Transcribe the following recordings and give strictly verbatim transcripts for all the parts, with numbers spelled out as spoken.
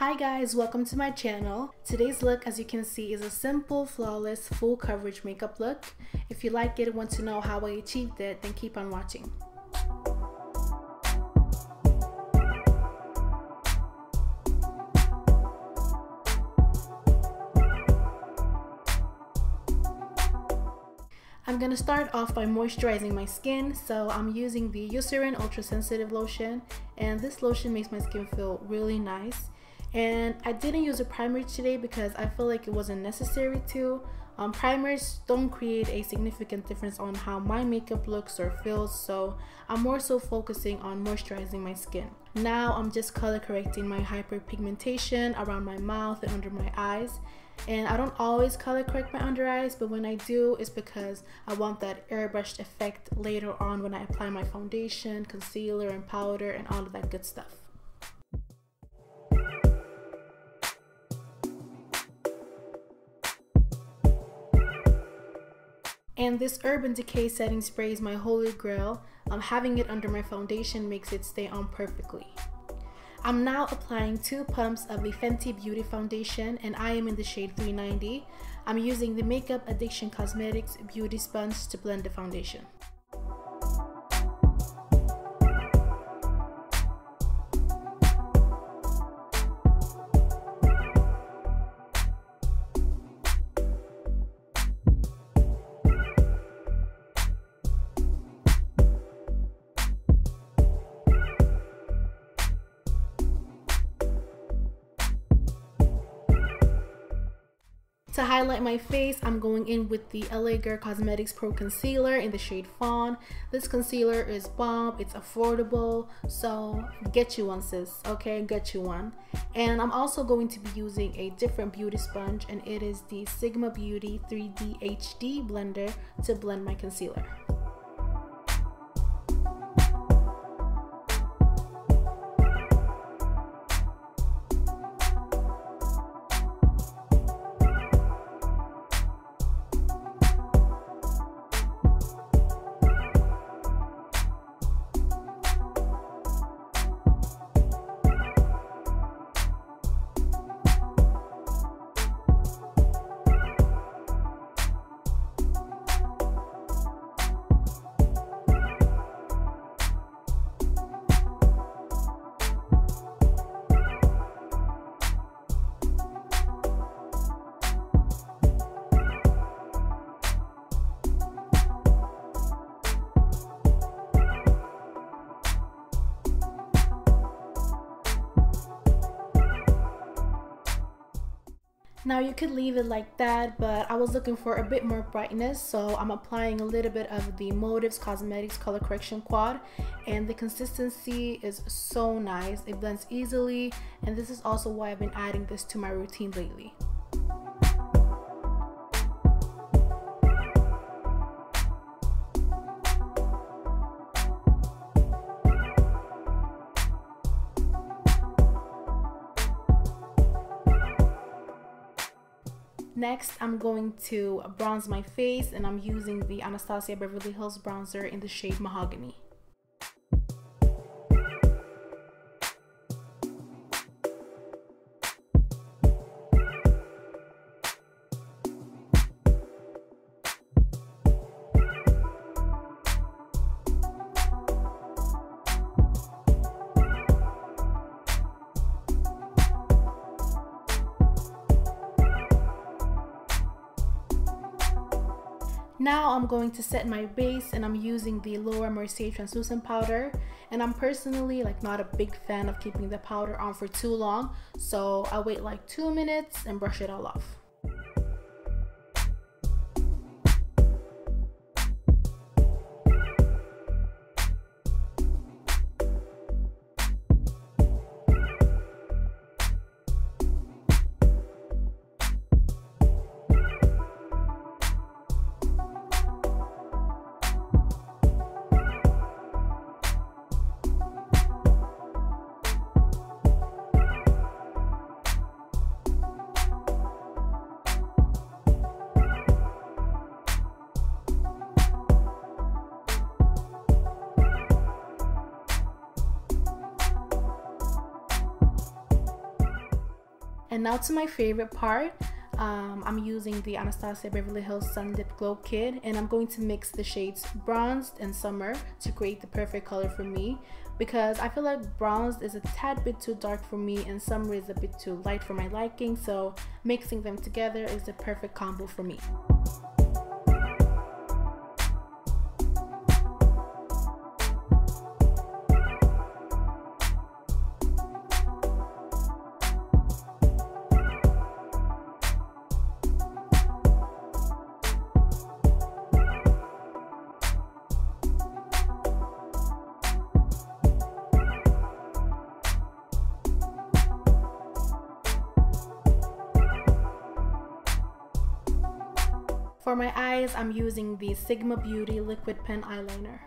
Hi guys, welcome to my channel. Today's look, as you can see, is a simple, flawless, full coverage makeup look. If you like it and want to know how I achieved it, then keep on watching. I'm going to start off by moisturizing my skin, so I'm using the Eucerin Ultra Sensitive Lotion, and this lotion makes my skin feel really nice. And I didn't use a primer today because I feel like it wasn't necessary to. Um, primers don't create a significant difference on how my makeup looks or feels, so I'm more so focusing on moisturizing my skin. Now I'm just color correcting my hyperpigmentation around my mouth and under my eyes. And I don't always color correct my under eyes, but when I do, it's because I want that airbrushed effect later on when I apply my foundation, concealer, and powder, and all of that good stuff. And this Urban Decay setting spray is my holy grail. Um, having it under my foundation makes it stay on perfectly. I'm now applying two pumps of the Fenty Beauty foundation, and I am in the shade three ninety. I'm using the Makeup Addiction Cosmetics Beauty Sponge to blend the foundation. To highlight my face, I'm going in with the L A Girl Cosmetics Pro Concealer in the shade Fawn. This concealer is bomb, it's affordable, so get you one sis, okay, get you one. And I'm also going to be using a different beauty sponge, and it is the Sigma Beauty three D H D Blender to blend my concealer. Now you could leave it like that, but I was looking for a bit more brightness, so I'm applying a little bit of the Motives Cosmetics Color Correction Quad, and the consistency is so nice. It blends easily, and this is also why I've been adding this to my routine lately. Next, I'm going to bronze my face, and I'm using the Anastasia Beverly Hills bronzer in the shade Mahogany. Now I'm going to set my base, and I'm using the Laura Mercier translucent powder, and I'm personally like not a big fan of keeping the powder on for too long, so I wait like two minutes and brush it all off. And now to my favorite part. Um, I'm using the Anastasia Beverly Hills Sun Dip Glow Kit, and I'm going to mix the shades Bronzed and Summer to create the perfect color for me, because I feel like Bronzed is a tad bit too dark for me and Summer is a bit too light for my liking, so mixing them together is the perfect combo for me. For my eyes, I'm using the Sigma Beauty Liquid Pen Eyeliner.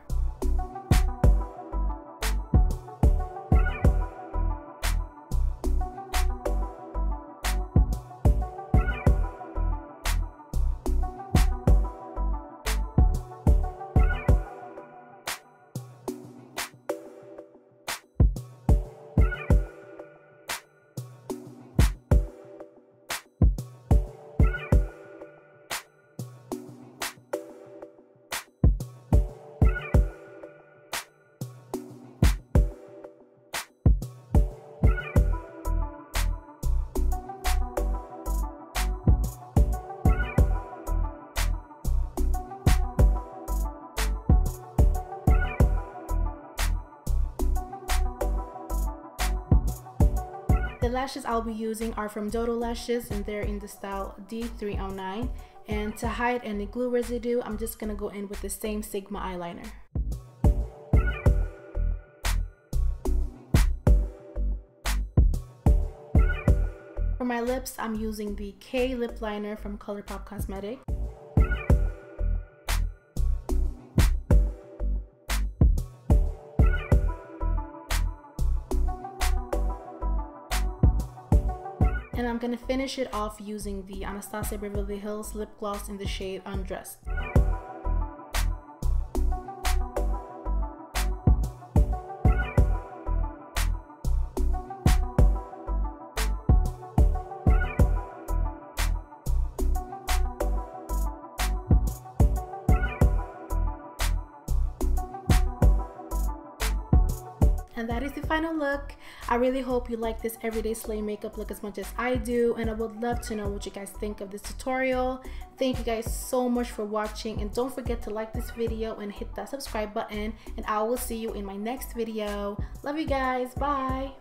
The lashes I'll be using are from Dodo Lashes, and they're in the style D three oh nine. And to hide any glue residue, I'm just gonna go in with the same Sigma eyeliner. For my lips, I'm using the K Lip Liner from Colourpop Cosmetics. And I'm gonna finish it off using the Anastasia Beverly Hills lip gloss in the shade Undressed. And that is the final look. I really hope you like this everyday slay makeup look as much as I do, and I would love to know what you guys think of this tutorial. Thank you guys so much for watching, and don't forget to like this video and hit that subscribe button, and I will see you in my next video. Love you guys, bye!